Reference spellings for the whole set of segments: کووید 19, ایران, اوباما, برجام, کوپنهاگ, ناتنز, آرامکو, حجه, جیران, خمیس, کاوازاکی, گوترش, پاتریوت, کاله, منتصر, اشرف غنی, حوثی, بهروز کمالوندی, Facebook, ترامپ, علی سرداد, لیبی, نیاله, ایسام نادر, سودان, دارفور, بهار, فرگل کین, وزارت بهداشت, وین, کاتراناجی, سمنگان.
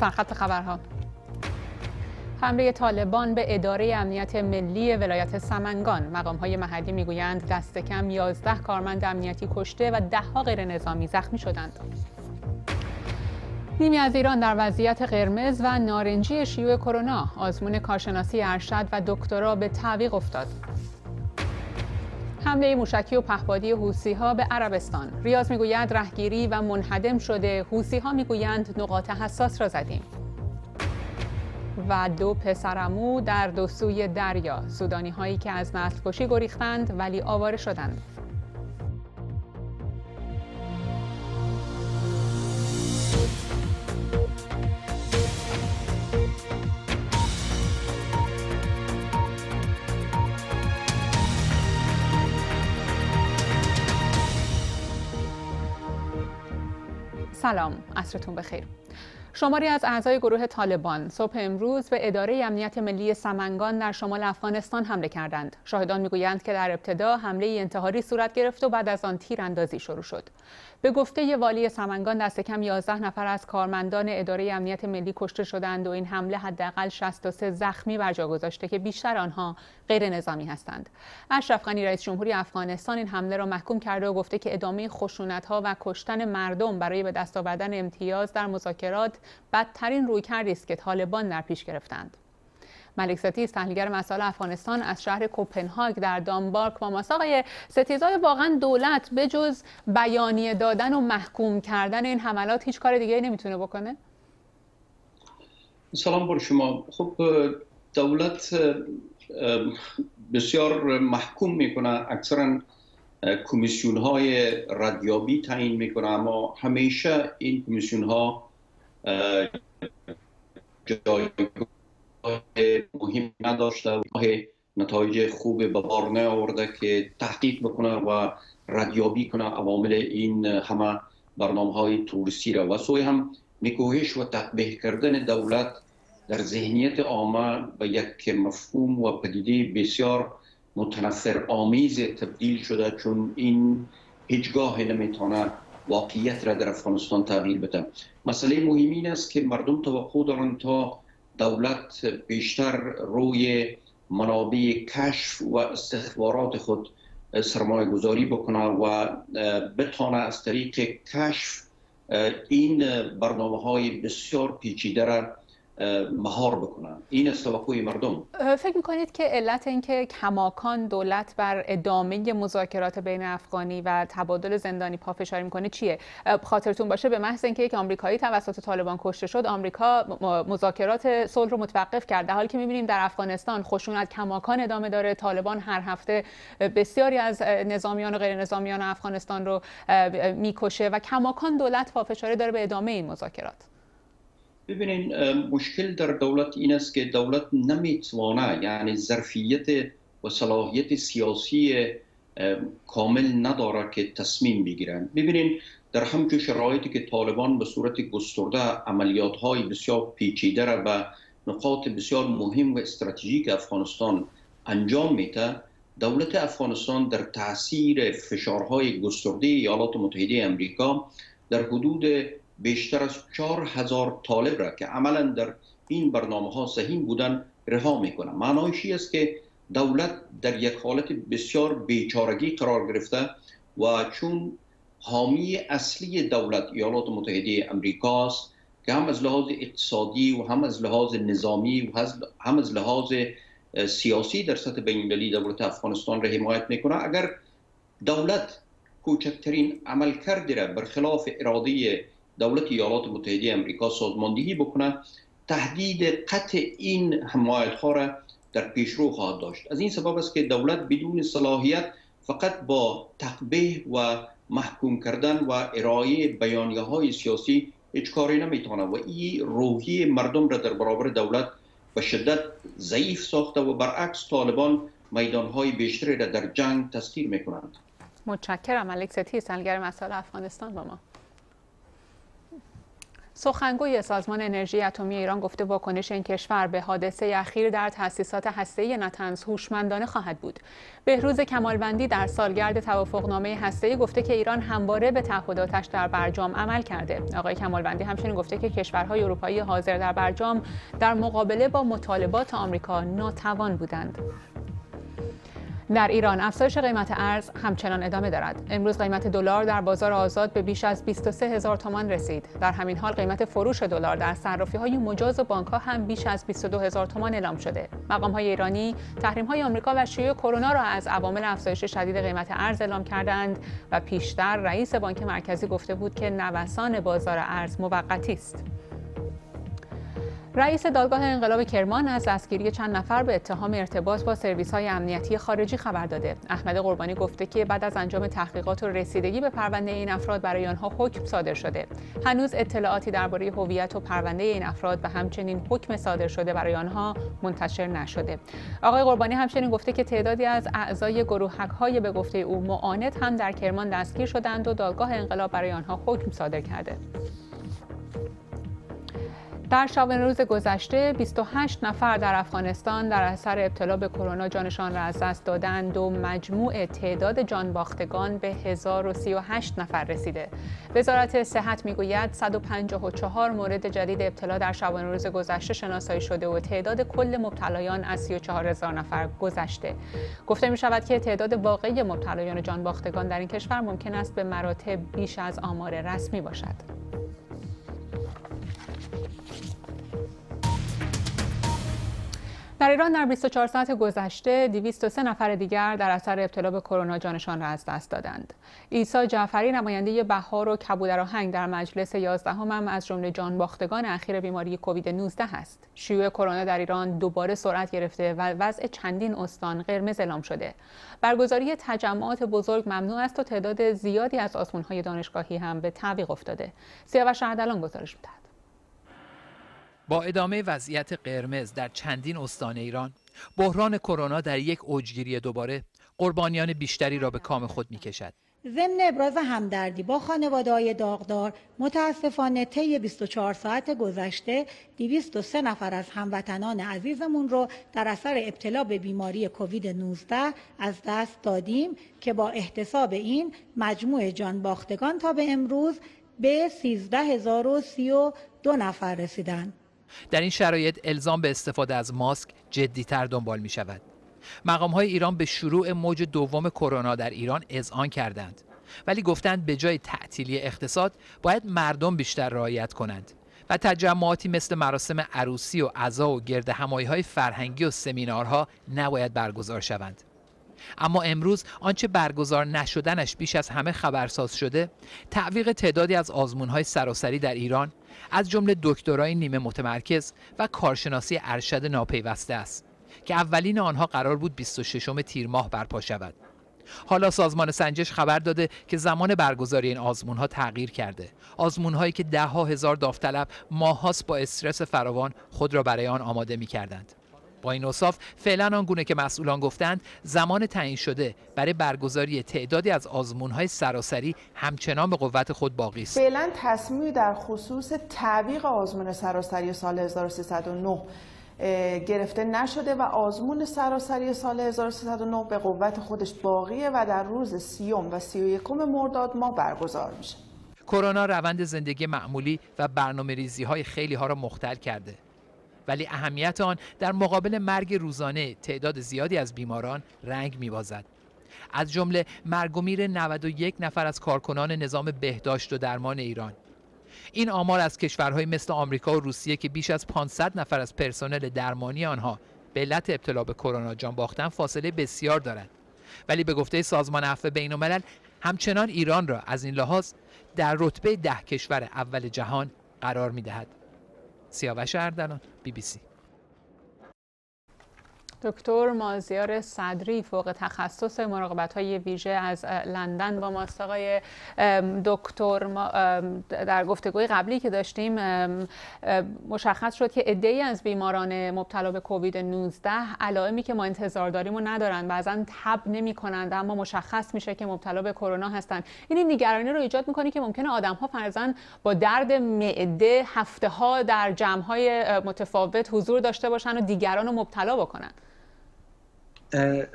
سرخط خبرها: حمله طالبان به اداره امنیت ملی ولایت سمنگان. مقام‌های محلی میگویند دست کم 11 کارمند امنیتی کشته و ده‌ها غیر نظامی زخمی شدند. نیمی از ایران در وضعیت قرمز و نارنجی شیوع کرونا. آزمون کارشناسی ارشد و دکترا به تعویق افتاد. حمله موشکی و پهپادی حوثی‌ها به عربستان. ریاض میگوید رهگیری و منهدم شده. حوثی‌ها میگویند نقاط حساس را زدیم. و 2 پسرعمو در 2 سوی دریا. سودانی هایی که از نسل‌کشی گریختند ولی آواره شدند. سلام، عصرتون بخیر. شماری از اعضای گروه طالبان صبح امروز به اداره امنیت ملی سمنگان در شمال افغانستان حمله کردند. شاهدان میگویند که در ابتدا حمله انتحاری صورت گرفت و بعد از آن تیراندازی شروع شد. به گفته والی سمنگان دست کم 11 نفر از کارمندان اداره امنیت ملی کشته شدند و این حمله حداقل 63 زخمی بر جا گذاشته که بیشتر آنها غیر نظامی هستند. اشرف غنی رئیس جمهوری افغانستان این حمله را محکوم کرده و گفته که ادامه خشونت‌ها و کشتن مردم برای به دست آوردن امتیاز در مذاکرات بدترین رویکردی است که طالبان در پیش گرفتند. ملکزتیز تحلیلگر مسائل افغانستان از شهر کوپنهاگ در دانمارک با ماست. آقای ستیزای، واقعا دولت به جز بیانیه دادن و محکوم کردن این حملات هیچ کار دیگه نمیتونه بکنه؟ سلام بر شما. خب دولت بسیار محکوم میکنه، اکثرا کمیسیون های ردیابی تعیین میکنه، اما همیشه این کمیسیون ها جایگاه مهم نداشته، نتایج خوب به بار نیاورده که تحقیق بکنه و ردیابی کنه عوامل این همه برنامه‌های توریستی را. و سوی هم نکوهش و تقبیح کردن دولت در ذهنیت عامه به یک مفهوم و پدیده بسیار متنفرآمیز تبدیل شده، چون این هیچگاه نمیتونه واقعیت را در افغانستان تغییر بده. مسئله مهم این است که مردم توقع دارند تا دولت بیشتر روی منابع کشف و استخبارات خود سرمایه گذاری بکنه و بتانه از طریق کشف این برنامه های بسیار پیچیده را مهار بکنن. این است توقع مردم. فکر میکنید که علت اینکه کماکان دولت بر ادامه مذاکرات بین افغانی و تبادل زندانی پافشاری میکنه چیه؟ خاطرتون باشه به محض اینکه یک آمریکایی توسط طالبان کشته شد، آمریکا مذاکرات صلح رو متوقف کرد. در حالی که میبینیم در افغانستان خشونت کماکان ادامه داره، طالبان هر هفته بسیاری از نظامیان و غیر نظامیان افغانستان رو میکشه و کماکان دولت پافشاری داره به ادامه این مذاکرات. ببینید، مشکل در دولت این است که دولت نمیتوانه، یعنی ظرفیت و صلاحیت سیاسی کامل نداره که تصمیم بگیرند. ببینید، در همچون شرایطی که طالبان به صورت گسترده عملیات‌های بسیار پیچیده را به نقاط بسیار مهم و استراتژیک افغانستان انجام میده، دولت افغانستان در تاثیر فشارهای گسترده ایالات متحده آمریکا در حدود بیشتر از 4000 طالب را که عملا در این برنامه ها سهیم بودن رها میکنه. معنایش این است که دولت در یک حالت بسیار بیچارگی قرار گرفته و چون حامی اصلی دولت ایالات متحده آمریکا است که هم از لحاظ اقتصادی و هم از لحاظ نظامی و هم از لحاظ سیاسی در سطح بین‌المللی دولت افغانستان را حمایت میکنه، اگر دولت کوچکترین عملکردی را برخلاف اراده دولت ایالات متحده آمریکا سازماندهی بکنه، تهدید قطع این حمایت‌ها را در پیشرو خواهد داشت. از این سبب است که دولت بدون صلاحیت فقط با تقبیح و محکوم کردن و ارائه بیانیه‌های سیاسی هیچ کاری نمی‌تونه و این روحیه مردم را در برابر دولت به شدت ضعیف ساخته و برعکس طالبان میدان‌های بیشتری را در جنگ تسخیر می‌کنند. متشکرم. ملکزتیز تحلیلگر مسائل افغانستان با ما. سخنگوی سازمان انرژی اتمی ایران گفته واکنش این کشور به حادثه اخیر در تاسیسات هسته‌ای ناتنز هوشمندانه خواهد بود. بهروز کمالوندی در سالگرد توافقنامه هسته‌ای گفته که ایران همواره به تعهداتش در برجام عمل کرده. آقای کمالوندی همچنین گفته که کشورهای اروپایی حاضر در برجام در مقابله با مطالبات آمریکا ناتوان بودند. در ایران افزایش قیمت ارز همچنان ادامه دارد. امروز قیمت دلار در بازار آزاد به بیش از 23000 تومان رسید. در همین حال قیمت فروش دلار در صرافی‌های مجاز و بانک‌ها هم بیش از 22000 تومان اعلام شده. مقام‌های ایرانی تحریم‌های آمریکا و شیوع کرونا را از عوامل افزایش شدید قیمت ارز اعلام کردند و پیشتر رئیس بانک مرکزی گفته بود که نوسان بازار ارز موقتی است. رئیس دادگاه انقلاب کرمان از دستگیری چند نفر به اتهام ارتباط با سرویس‌های امنیتی خارجی خبر داده. احمد قربانی گفته که بعد از انجام تحقیقات و رسیدگی به پرونده این افراد برای آنها حکم صادر شده. هنوز اطلاعاتی درباره هویت و پرونده این افراد و همچنین حکم صادر شده برای آنها منتشر نشده. آقای قربانی همچنین گفته که تعدادی از اعضای گروهک‌های به گفته او معاند هم در کرمان دستگیر شدند و دادگاه انقلاب برای آنها حکم صادر کرده. در شبانه روز گذشته 28 نفر در افغانستان در اثر ابتلا به کرونا جانشان را از دست دادند و مجموع تعداد جان باختگان به 1038 نفر رسیده. وزارت صحت میگوید 154 مورد جدید ابتلا در شبانه روز گذشته شناسایی شده و تعداد کل مبتلایان از 34000 نفر گذشته. گفته می شود که تعداد واقعی مبتلایان جان باختگان در این کشور ممکن است به مراتب بیش از آمار رسمی باشد. در ایران در 24 ساعت گذشته 203 نفر دیگر در اثر ابتلا به کرونا جانشان را از دست دادند. ایسا جعفری نماینده بهار و کبودرآهنگ در مجلس 11ام هم از جمله جانباختگان اخیر بیماری کووید 19 است. شیوع کرونا در ایران دوباره سرعت گرفته و وضع چندین استان قرمز اعلام شده. برگزاری تجمعات بزرگ ممنوع است و تعداد زیادی از آزمون‌های دانشگاهی هم به تعویق افتاده. سیاوش شعدلان گزارش می‌دهد. با ادامه وضعیت قرمز در چندین استان ایران، بحران کرونا در یک اوجگیری دوباره قربانیان بیشتری را به کام خود می‌کشد. ضمن ابراز همدردی با خانواده‌های داغدار، متاسفانه طی 24 ساعت گذشته 203 نفر از هموطنان عزیزمون رو در اثر ابتلا به بیماری کووید 19 از دست دادیم که با احتساب این مجموع جان باختگان تا به امروز به 13032 نفر رسیدند. در این شرایط الزام به استفاده از ماسک جدی‌تر دنبال می شود. مقام‌های ایران به شروع موج دوم کرونا در ایران اذعان کردند، ولی گفتند به جای تعطیلی اقتصاد باید مردم بیشتر رعایت کنند و تجمعاتی مثل مراسم عروسی و عزا و گردهمایی‌های فرهنگی و سمینارها نباید برگزار شوند. اما امروز آنچه برگزار نشدنش بیش از همه خبرساز شده، تعویق تعدادی از آزمون‌های سراسری در ایران از جمله دکترای نیمه متمرکز و کارشناسی ارشد ناپیوسته است که اولین آنها قرار بود 26 تیر ماه برپا شود. حالا سازمان سنجش خبر داده که زمان برگزاری این آزمون‌ها تغییر کرده. آزمون‌هایی که ده‌ها هزار داوطلب ماه‌هاست با استرس فراوان خود را برای آن آماده می‌کردند. با این اوصاف فعلا آنگونه که مسئولان گفتند زمان تعیین شده برای برگزاری تعدادی از آزمون‌های سراسری همچنان به قوت خود باقی است. فعلا تصمیم در خصوص تعویق آزمون سراسری سال 1309 گرفته نشده و آزمون سراسری سال 1309 به قوت خودش باقیه و در روز 30 و 31 مرداد ما برگزار میشه. کرونا روند زندگی معمولی و برنامه‌ریزی‌های خیلی ها را مختل کرده، ولی اهمیت آن در مقابل مرگ روزانه تعداد زیادی از بیماران رنگ می‌بازد. از جمله مرگ و میر 91 نفر از کارکنان نظام بهداشت و درمان ایران. این آمار از کشورهای مثل آمریکا و روسیه که بیش از 500 نفر از پرسنل درمانی آنها به علت ابتلا به کرونا جان باختن فاصله بسیار دارد. ولی به گفته سازمان عفو بین‌الملل همچنان ایران را از این لحاظ در رتبه 10 کشور اول جهان قرار می‌دهد. سیاوش شعدلان، BBC. دکتر مازیار صدری فوق تخصص مراقبت‌های ویژه از لندن با ماست. آقای دکتر، ما در گفتگوی قبلی که داشتیم مشخص شد که عده‌ای از بیماران مبتلا به کووید 19 علائمی که ما انتظار داریمو ندارن، بعضاً تب نمی‌کنند اما مشخص میشه که مبتلا به کرونا هستند. این نگرانی رو ایجاد می‌کنه که ممکنه آدم‌ها فرضاً با درد معده هفته‌ها در جمع‌های متفاوت حضور داشته باشن و دیگران رو مبتلا بکنن.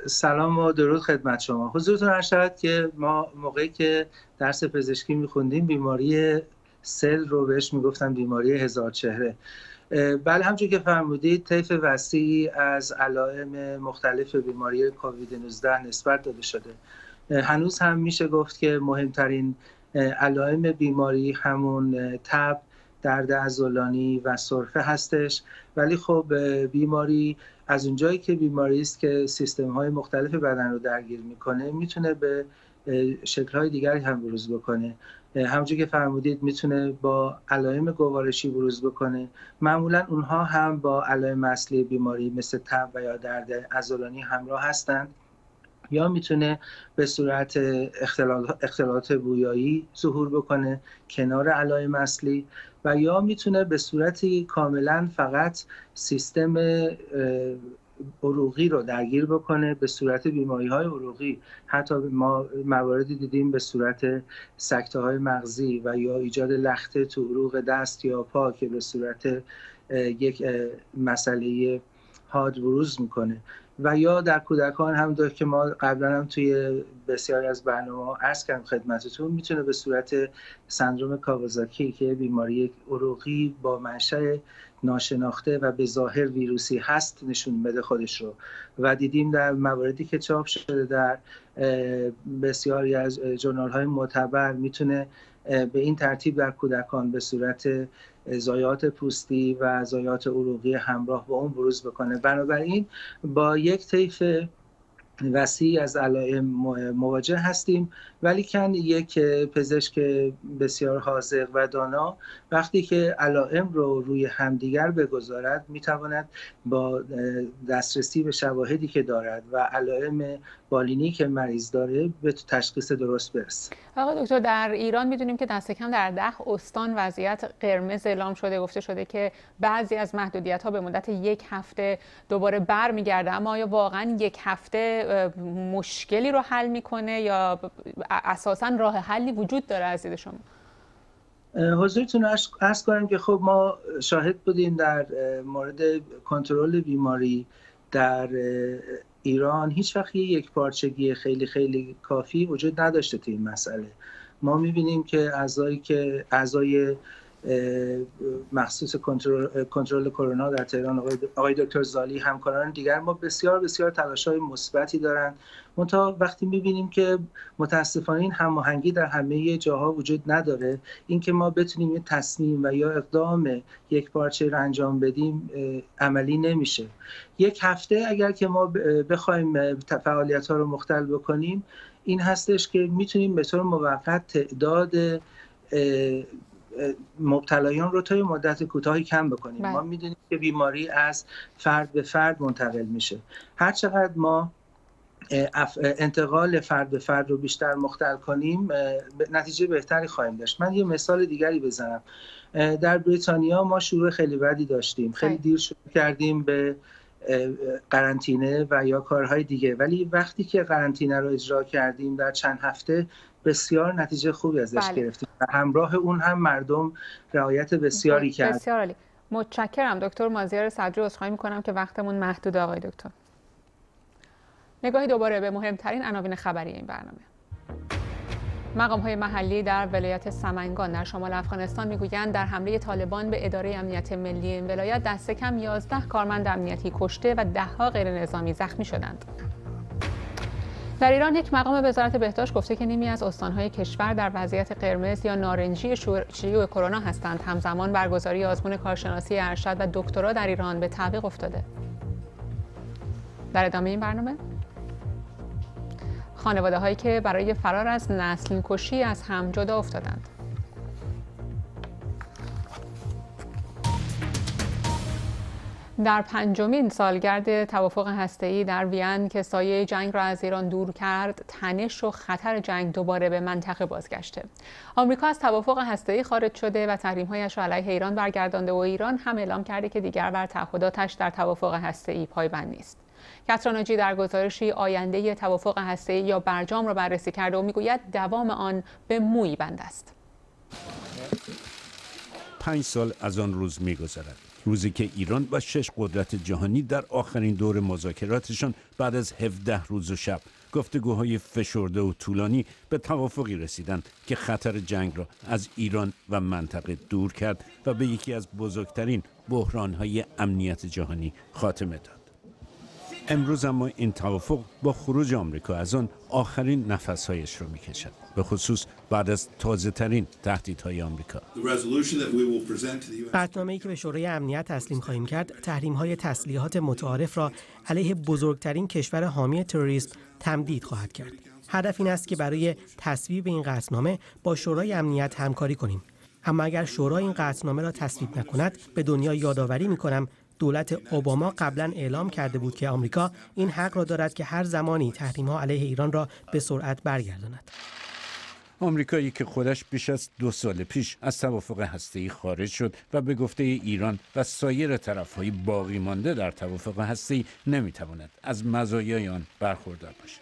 سلام و درود خدمت شما. حضورتون عرض شود که ما موقعی که درس پزشکی میخوندیم بیماری سل رو بهش میگفتن بیماری هزار چهره. بله، همچون که فرمودید طیف وسیعی از علائم مختلف بیماری کووید 19 نسبت داده شده. هنوز هم میشه گفت که مهمترین علائم بیماری همون تب، درد عضلانی و سرفه هستش، ولی خب بیماری از اونجایی که بیماری است که سیستم‌های مختلف بدن رو درگیر میکنه میتونه به شکل‌های دیگری هم بروز بکنه. همونجور که فرمودید میتونه با علائم گوارشی بروز بکنه. معمولا اونها هم با علائم اصلی بیماری مثل تب و یا درد عضلانی همراه هستند، یا میتونه به صورت اختلالات بویایی ظهور بکنه کنار علائم اصلی، و یا میتونه به صورتی کاملا فقط سیستم عروقی رو درگیر بکنه به صورت بیماری‌های عروقی. حتی ما مواردی دیدیم به صورت سکته‌های مغزی و یا ایجاد لخته تو عروق دست یا پا که به صورت یک مسئله حاد بروز میکنه، و یا در کودکان هم داره که ما قبلا هم توی بسیاری از برنامه‌ها عرض کردم خدمتتون، میتونه به صورت سندروم کاوازاکی که بیماری عروقی با منشأ ناشناخته و به ظاهر ویروسی هست نشون بده خودش رو، و دیدیم در مواردی که چاپ شده در بسیاری از ژورنال‌های معتبر میتونه به این ترتیب در کودکان به صورت زایات پوستی و زایات عروقی همراه با اون بروز بکنه. بنابراین با یک طیف وسیع از علائم مواجه هستیم، ولی کن یک پزشک بسیار حاذق و دانا وقتی که علائم رو روی همدیگر بگذارد میتواند با دسترسی به شواهدی که دارد و علائم بالینی که مریض داره به تشخیص درست برسد. آقای دکتر، در ایران میدونیم که دست کم در 10 استان وضعیت قرمز اعلام شده، گفته شده که بعضی از محدودیت ها به مدت یک هفته دوباره برمیگرده، اما آیا واقعا یک هفته مشکلی رو حل میکنه یا اساسا راه حلی وجود داره از دید شما؟ حضورتون عرض کنم که خب ما شاهد بودیم در مورد کنترل بیماری در ایران هیچ وقت یک پارچگی خیلی خیلی کافی وجود نداشته تو این مسئله. ما می‌بینیم که اعضای مخصوص کنترل کرونا در تهران، آقای دکتر زالی، همکاران دیگر ما بسیار بسیار تلاش‌های مثبتی دارند، منتها وقتی می‌بینیم که متاسفانه این هماهنگی در همه جاها وجود نداره، اینکه ما بتونیم یه تصمیم و یا اقدام یک پارچه رو انجام بدیم عملی نمیشه. یک هفته اگر که ما بخوایم فعالیت‌ها رو مختل بکنیم، این هستش که میتونیم به طور موقت تعداد مبتلایان رو توی مدت کوتاهی کم بکنیم. ما میدونیم که بیماری از فرد به فرد منتقل میشه. هر چقدر ما انتقال فرد به فرد رو بیشتر مختل کنیم نتیجه بهتری خواهیم داشت. من یه مثال دیگری بزنم. در بریتانیا ما شروع خیلی بدی داشتیم. خیلی دیر شروع کردیم به قرنطینه و یا کارهای دیگه، ولی وقتی که قرنطینه رو اجرا کردیم در چند هفته بسیار نتیجه خوبی ازش گرفتیم و همراه اون هم مردم رعایت بسیاری کرد. بسیار عالی. متشکرم دکتر مازیار صدری. عذرخواهی می‌کنم که وقتمون محدود آقای دکتر. نگاهی دوباره به مهمترین عناوین خبری این برنامه. مقام‌های محلی در ولایت سمنگان در شمال افغانستان می‌گویند در حمله طالبان به اداره امنیت ملی این ولایت دست کم 11 کارمند امنیتی کشته و ده‌ها غیرنظامی زخمی شدند. در ایران یک مقام وزارت بهداشت گفته که نیمی از استان‌های کشور در وضعیت قرمز یا نارنجی شیوع کرونا هستند. همزمان برگزاری آزمون کارشناسی ارشد و دکترا در ایران به تعویق افتاده. در ادامه این برنامه خانواده‌هایی که برای فرار از نسل‌کشی از هم جدا افتادند. در 5مین سالگرد توافق هسته‌ای در وین که سایه جنگ را از ایران دور کرد، تنش و خطر جنگ دوباره به منطقه بازگشته. آمریکا از توافق هسته‌ای خارج شده و تحریم‌هایش را علیه ایران برگردانده و ایران هم اعلام کرده که دیگر بر تعهداتش در توافق هسته‌ای پایبند نیست. کاتراناجی در گزارشی آینده توافق هسته‌ای یا برجام را بررسی کرده و میگوید دوام آن به مویی بند است. 5 سال از آن روز می‌گذرد، روزی که ایران و 6 قدرت جهانی در آخرین دور مذاکراتشان بعد از 17 روز و شب گفتگوهای فشرده و طولانی به توافقی رسیدند که خطر جنگ را از ایران و منطقه دور کرد و به یکی از بزرگترین بحران‌های امنیت جهانی خاتمه داد. امروز اما این توافق با خروج آمریکا از آن آخرین نفسهایش را می‌کشد، به خصوص بعد از تازه‌ترین تهدیدهای آمریکا. قطعنامه‌ای که به شورای امنیت تسلیم خواهیم کرد، تحریم‌های تسلیحات متعارف را علیه بزرگترین کشور حامی تروریسم تمدید خواهد کرد. هدف این است که برای تصویب این قطعنامه با شورای امنیت همکاری کنیم. اما اگر شورا این قطعنامه را تصویب نکند، به دنیا یادآوری می‌کنم دولت اوباما قبلا اعلام کرده بود که آمریکا این حق را دارد که هر زمانی تحریم‌ها علیه ایران را به سرعت برگرداند. آمریکایی که خودش بیش از 2 سال پیش از توافق هسته‌ای خارج شد و به گفته ایران و سایر طرف‌های باقی مانده در توافق هسته‌ای نمی‌تواند از مزایای آن برخوردار باشد.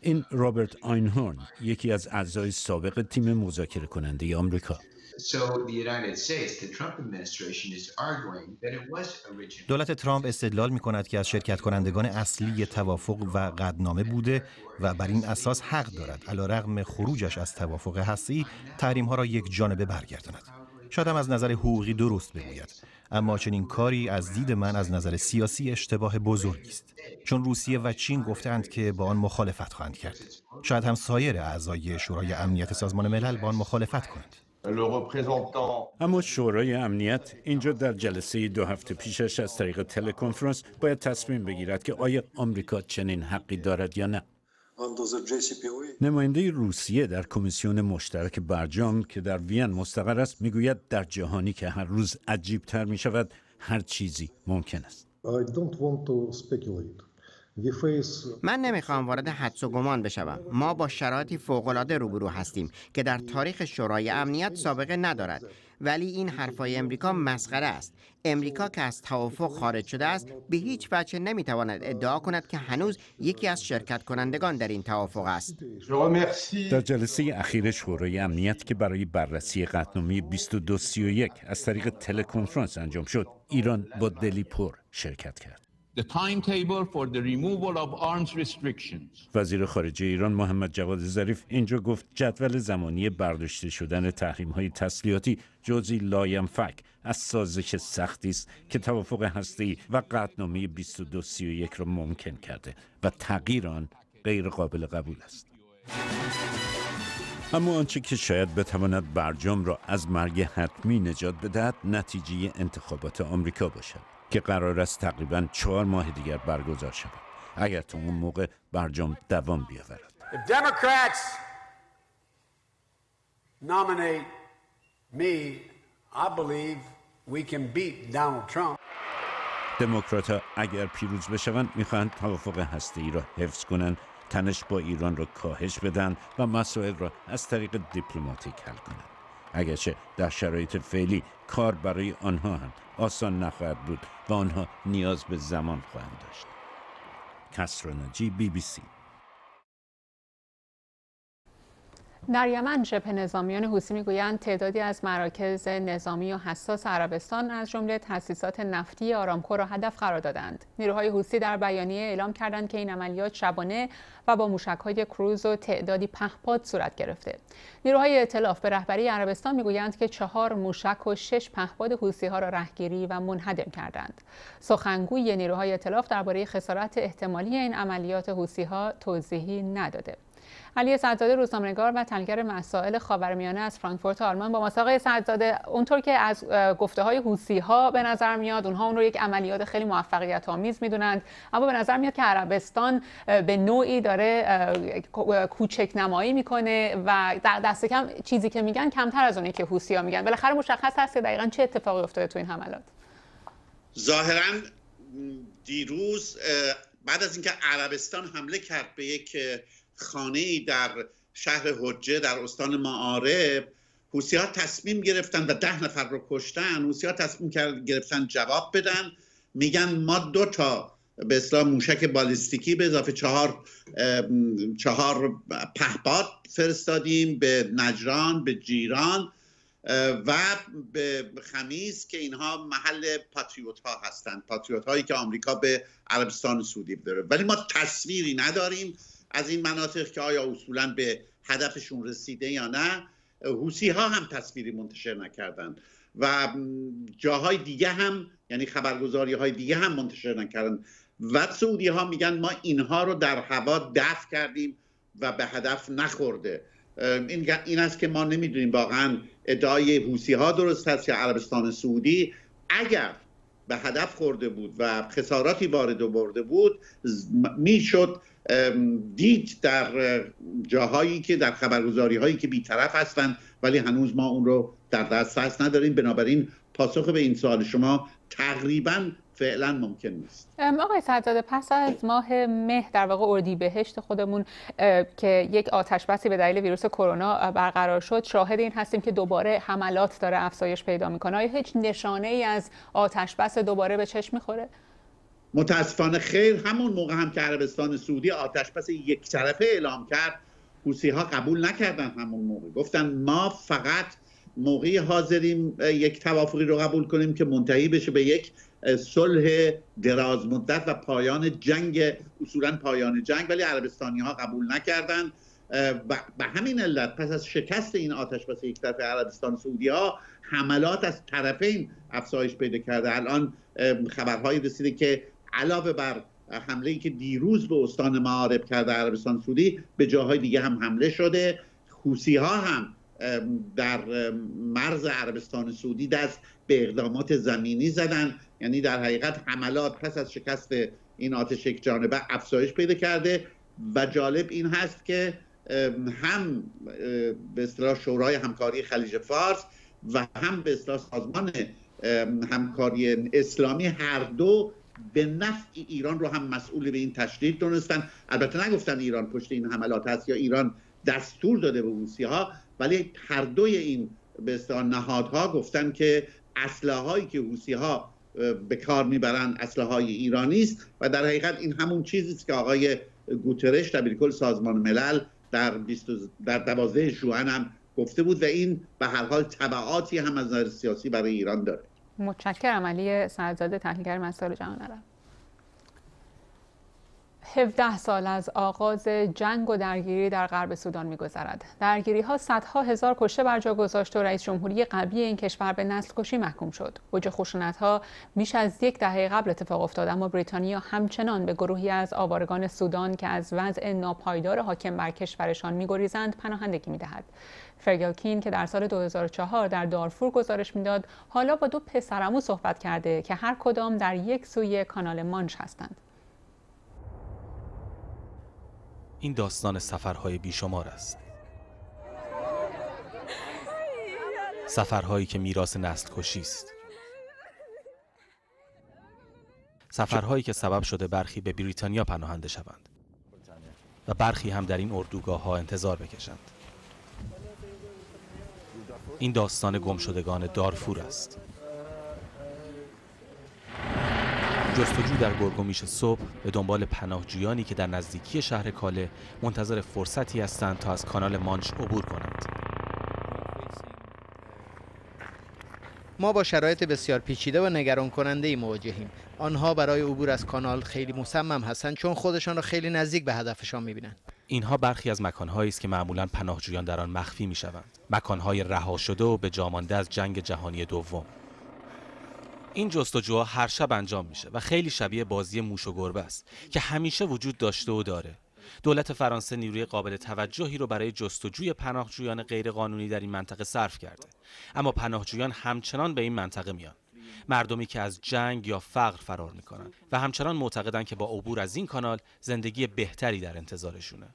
این رابرت اینهورن، یکی از اعضای سابق تیم مذاکره کننده آمریکا. دولت ترامپ استدلال می کند که از شرکت کنندگان اصلی توافق و قطعنامه بوده و بر این اساس حق دارد علیرغم خروجش از توافق هسته‌ای تحریم ها را یک جانبه برگرداند. شاید هم از نظر حقوقی درست بگوید، اما چنین کاری از دید من از نظر سیاسی اشتباه بزرگی است، چون روسیه و چین گفتند که با آن مخالفت خواهند کرد. شاید هم سایر اعضای شورای امنیت سازمان ملل با آن مخالفت کنند. اما شورای امنیت اینجا در جلسه 2 هفته پیشش از طریق تلکنفرانس باید تصمیم بگیرد که آیا آمریکا چنین حقی دارد یا نه. نماینده روسیه در کمیسیون مشترک برجام که در وین مستقر است میگوید در جهانی که هر روز عجیب تر می شود هر چیزی ممکن است. من نمیخوام وارد حدس و گمان بشوم. ما با شرایطی فوق‌العاده روبرو هستیم که در تاریخ شورای امنیت سابقه ندارد، ولی این حرفای امریکا مسخره است. امریکا که از توافق خارج شده است به هیچ وجه نمیتواند ادعا کند که هنوز یکی از شرکت کنندگان در این توافق است. در جلسه اخیر شورای امنیت که برای بررسی قطعنامه 2231 از طریق تلکنفرانس انجام شد، ایران با دلی پر شرکت کرد. وزیر خارجه ایران محمد جواد ظریف اینجا گفت جدول زمانی برداشته شدن تحریم‌های تسلیحاتی جزئی لاینفک از سازش سختی است که توافق هسته‌ای و قطعنامه 2231 را ممکن کرده و تغییر آن غیر قابل قبول است. اما آنچه که شاید بتواند برجام را از مرگ حتمی نجات بدهد نتیجه انتخابات آمریکا باشد که قرار است تقریباً 4 ماه دیگر برگزار شود، اگر تا اون موقع برجام دوام بیاورد. دموکرات‌ها اگر پیروز بشوند می‌خواهند توافق هسته‌ای را حفظ کنند، تنش با ایران را کاهش بدن و مسائل را از طریق دیپلماتیک حل کنند. اگرچه در شرایط فعلی کار برای آنها هم آسان نخواهد بود و آنها نیاز به زمان خواهند داشت. کاتراناجی، BBC. در یمن شبه نظامیان حوثی میگویند تعدادی از مراکز نظامی و حساس عربستان از جمله تأسیسات نفتی آرامکو را هدف قرار دادند. نیروهای حوثی در بیانیه اعلام کردند که این عملیات شبانه و با موشک‌های کروز و تعدادی پهپاد صورت گرفته. نیروهای ائتلاف به رهبری عربستان میگویند که 4 موشک و 6 پهپاد حوثی‌ها را رهگیری و منهدم کردند. سخنگوی نیروهای ائتلاف درباره خسارت احتمالی این عملیات حوثی‌ها توضیحی نداده. علی سرداد روزنامه‌نگار و تحلیلگر مسائل خاورمیانه از فرانکفورت آلمان با مساق سرداد، اونطور که از گفته‌های حوثی‌ها به نظر میاد اونها اون رو یک عملیات خیلی موفقیت‌آمیز میدونند، اما به نظر میاد که عربستان به نوعی داره کوچک‌نمایی میکنه و در دست کم چیزی که میگن کمتر از اونی که حوثی‌ها میگن. بالاخره مشخص هست که دقیقاً چه اتفاقی افتاده تو این حملات. ظاهراً دیروز بعد از اینکه عربستان حمله کرد به یک خانه‌ای در شهر حجه در استان معارب، حوثی‌ها تصمیم گرفتن و 10 نفر رو کشتن. حوثی‌ها تصمیم گرفتن جواب بدن، میگن ما 2 تا به اصطلاح موشک بالستیکی به اضافه 4 پهپاد فرستادیم به نجران، به جیران و به خمیس که اینها محل پاتریوت ها هستند، پاتریوت هایی که آمریکا به عربستان سعودی داره. ولی ما تصویری نداریم از این مناطق که آیا اصولا به هدفشون رسیده یا نه. حوثی ها هم تصویری منتشر نکردن و جاهای دیگه هم، یعنی خبرگزاری های دیگه هم منتشر نکردن و سعودی ها میگن ما اینها رو در هوا دفع کردیم و به هدف نخورده. این است که ما نمیدونیم واقعا ادعای حوثی ها درست هست یا عربستان سعودی. اگر به هدف خورده بود و خساراتی وارد و برده بود میشد دید در جاهایی که در خبرگزاری هایی که بیطرف هستند، ولی هنوز ما اون رو در دسترس نداریم. بنابراین پاسخ به این سوال شما تقریبا فعلا ممکن نیست. آقای سرداد، پس از ماه مه در واقع اردیبهشت خودمون که یک آتش بسی به دلیل ویروس کرونا برقرار شد، شاهد این هستیم که دوباره حملات داره افزایش پیدا میکنه. آیا هیچ نشانه ای از آتش بس دوباره به چشم میخوره؟ متاسفانه خیر. همون موقع هم که عربستان سعودی آتش بس یک طرفه اعلام کرد، حوثی ها قبول نکردن. همون موقع گفتن ما فقط موقعی حاضریم یک توافقی رو قبول کنیم که منتهی بشه به یک صلح دراز مدت و پایان جنگ، اصولا پایان جنگ. ولی عربستانی ها قبول نکردن و به همین علت پس از شکست این آتشبس یک طرفه عربستان سعودی ها، حملات از طرفین افزایش پیدا کرده. الان خبرهایی رسیده که علاوه بر حمله‌ای که دیروز به استان معارب کرده عربستان سعودی، به جاهای دیگه هم حمله شده. حوثی ها هم در مرز عربستان سعودی دست به اقدامات زمینی زدن. یعنی در حقیقت حملات پس از شکست این آتش یک جانبه افزایش پیدا کرده و جالب این هست که هم به اصطلاح شورای همکاری خلیج فارس و هم به اصطلاح سازمان همکاری اسلامی هر دو به نفع ایران رو هم مسئول به این تشدید دونستن. البته نگفتن ایران پشت این حملات هست یا ایران دستور داده به حوثی‌ها، ولی هر دوی این به اصطلاح نهادها گفتن که اسلحه‌هایی که حوثی‌ها به کار میبرند اسلحه‌های ایرانی است و در حقیقت این همون چیزی است که آقای گوترش دبیرکل سازمان ملل در 12 ژوئن هم گفته بود و این به هر حال تبعاتی هم از نظر سیاسی برای ایران داره. متشکرم علی سرداد، تحلیلگر مسائل جهان عرب. 17 سال از آغاز جنگ و درگیری در غرب سودان می‌گذرد. درگیری‌ها صدها هزار کشته بر جا گذاشت و رئیس جمهوری قبلی این کشور به نسل‌کشی محکوم شد. اوج خشونت‌ها بیش از 1 دهه قبل اتفاق افتاد، اما بریتانیا همچنان به گروهی از آوارگان سودان که از وضع ناپایدار حاکم بر کشورشان می‌گریزند پناهندگی می‌دهد. فرگل کین که در سال 2004 در دارفور گزارش می‌داد، حالا با 2 پسرعمو صحبت کرده که هر کدام در یک سوی کانال مانش هستند. این داستان سفرهای بیشمار است. سفرهایی که میراث نسل کشی است. سفرهایی که سبب شده برخی به بریتانیا پناهنده شوند و برخی هم در این اردوگاه ها انتظار بکشند. این داستان گمشدگان دارفور است. جستجو در گرگومیش صبح به دنبال پناهجویانی که در نزدیکی شهر کاله منتظر فرصتی هستند تا از کانال مانش عبور کنند. ما با شرایط بسیار پیچیده و نگران کننده ای مواجهیم. آنها برای عبور از کانال خیلی مصمم هستند چون خودشان را خیلی نزدیک به هدفشان می‌بینند. اینها برخی از مکان‌هایی است که معمولاً پناهجویان در آن مخفی می‌شوند. مکان‌های رها شده و به جا مانده از جنگ جهانی دوم. این جستجوها هر شب انجام میشه و خیلی شبیه بازی موش و گربه است که همیشه وجود داشته و داره. دولت فرانسه نیروی قابل توجهی رو برای جستجوی پناهجویان غیرقانونی در این منطقه صرف کرده، اما پناهجویان همچنان به این منطقه میان. مردمی که از جنگ یا فقر فرار میکنن و همچنان معتقدن که با عبور از این کانال زندگی بهتری در انتظارشونه.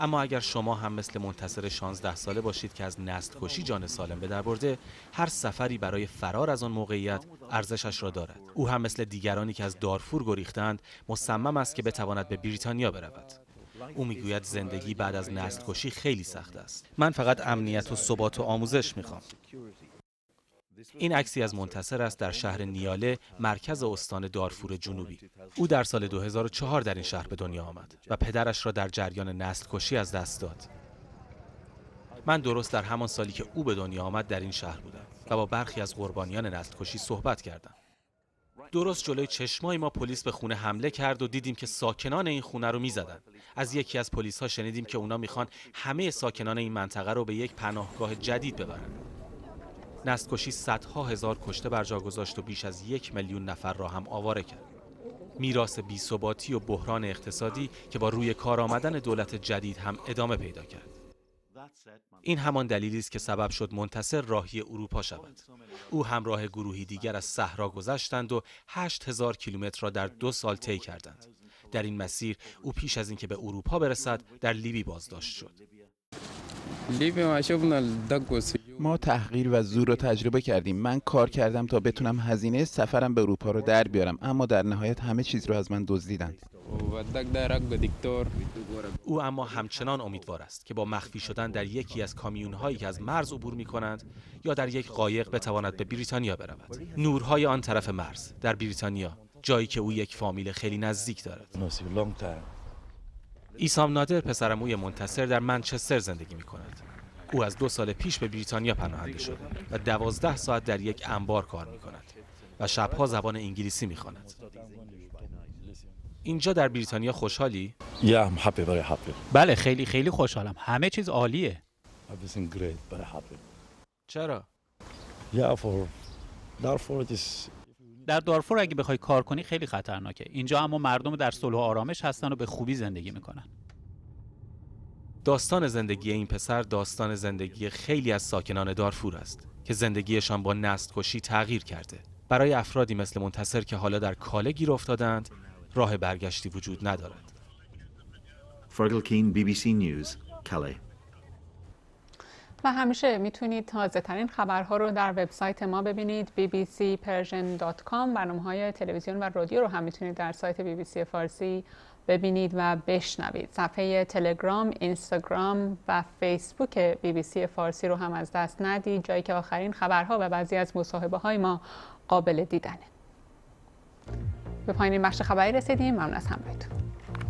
اما اگر شما هم مثل منتصر 16 ساله باشید که از نسل‌کشی جان سالم به در برده، هر سفری برای فرار از آن موقعیت ارزشش را دارد. او هم مثل دیگرانی که از دارفور گریختند مصمم است که بتواند به بریتانیا برود. او میگوید زندگی بعد از نسل‌کشی خیلی سخت است. من فقط امنیت و ثبات و آموزش میخوام. این عکسی از منتصر است در شهر نیاله، مرکز استان دارفور جنوبی. او در سال 2004 در این شهر به دنیا آمد و پدرش را در جریان نسل کشی از دست داد. من درست در همان سالی که او به دنیا آمد در این شهر بودم و با برخی از قربانیان نسل کشی صحبت کردم. درست جلوی چشمای ما پلیس به خونه حمله کرد و دیدیم که ساکنان این خونه رو میزدن. از یکی از پلیس‌ها شنیدیم که اونا میخوان همه ساکنان این منطقه رو به یک پناهگاه جدید ببرن. نسل‌کشی صدها هزار کشته بر جا گذاشت و بیش از 1 میلیون نفر را هم آواره کرد. میراث بی‌ثباتی و بحران اقتصادی که با روی کار آمدن دولت جدید هم ادامه پیدا کرد. این همان دلیلی است که سبب شد منتصر راهی اروپا شود. او همراه گروهی دیگر از صحرا گذشتند و 8000 کیلومتر را در 2 سال طی کردند. در این مسیر او پیش از اینکه به اروپا برسد در لیبی بازداشت شد. ما تحقیر و زور رو تجربه کردیم. من کار کردم تا بتونم هزینه سفرم به اروپا رو در بیارم، اما در نهایت همه چیز رو از من دزدیدند. او اما همچنان امیدوار است که با مخفی شدن در یکی از کامیون‌هایی که از مرز عبور می‌کنند یا در یک قایق بتواند به بریتانیا برود. نورهای آن طرف مرز در بریتانیا، جایی که او یک فامیل خیلی نزدیک دارد. ایسام نادر پسرعموی منتصر در منچستر زندگی می‌کند. او از 2 سال پیش به بریتانیا پناهنده شده و 12 ساعت در یک انبار کار می‌کند و شب‌ها زبان انگلیسی می‌خواند. اینجا در بریتانیا خوشحالی؟ بله، خیلی خوشحالم. همه چیز عالیه. چرا؟ در دارفور اگه بخوای کار کنی خیلی خطرناکه. اینجا اما مردم در صلح و آرامش هستن و به خوبی زندگی میکنن. داستان زندگی این پسر داستان زندگی خیلی از ساکنان دارفور است که زندگیشان با نسل‌کشی تغییر کرده. برای افرادی مثل منتصر که حالا در کاله گیر افتادند، راه برگشتی وجود ندارد. فرگل کین، BBC نیوز، کاله. و همیشه میتونید تازه ترین خبرها رو در وبسایت ما ببینید، bbcpersian.com. برنامه‌های تلویزیون و رادیو رو هم میتونید در سایت BBC فارسی ببینید و بشنوید. صفحه تلگرام، اینستاگرام و فیسبوک BBC فارسی رو هم از دست ندید، جایی که آخرین خبرها و بعضی از مصاحبه‌های ما قابل دیدنه. به پایان بخش خبری رسیدیم. ممنون از همراهیتون.